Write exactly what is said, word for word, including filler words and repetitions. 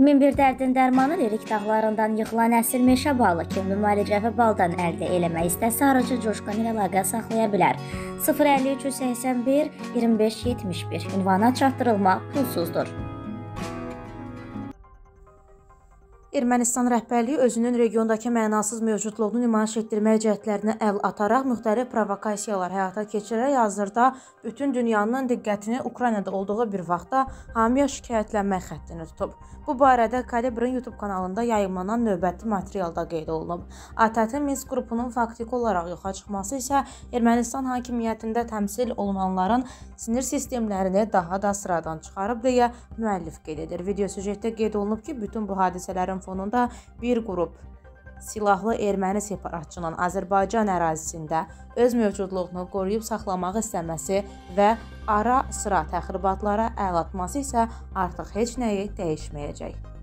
min bir dərdin dərmanı lirik dağlarından yıxılan əsir meşə balı kimi müalicəvi baldan əldə eləmək istəsə aracı coşqan ilə əlaqə saxlaya bilər. sıfır əlli üç yüz səksən bir iyirmi beş yetmiş bir ünvana çatdırılma pulsuzdur. Ermənistan rəhbərliyi özünün regiondakı mənasız mövcudluğunu nümayiş etdirmək cəhdlərinə əl ataraq müxtəlif provokasiyalar həyata keçirərək hazırda bütün dünyanın diqqətini Ukraynada olduğu bir vaxtda hamıya şikayətlənmək xəttini tutub. Bu barədə Kalibrun YouTube kanalında yayımlanan növbəti materialda qeyd olunub. A T T M S qrupunun faktiki olaraq yoxa çıxması isə Ermənistan hakimiyyətində təmsil olunanların sinir sistemlərini daha da sıradan çıxarıb deyə müəllif qeyd edir. Video süjetdə qeyd olunub ki, bütün bu hadisələrin fonunda bir qrup silahlı erməni separatçının Azərbaycan ərazisində öz mövcudluğunu qoruyub saxlamaq istəməsi və ara sıra təxribatlara əl atması isə artıq heç nəyi dəyişməyəcək.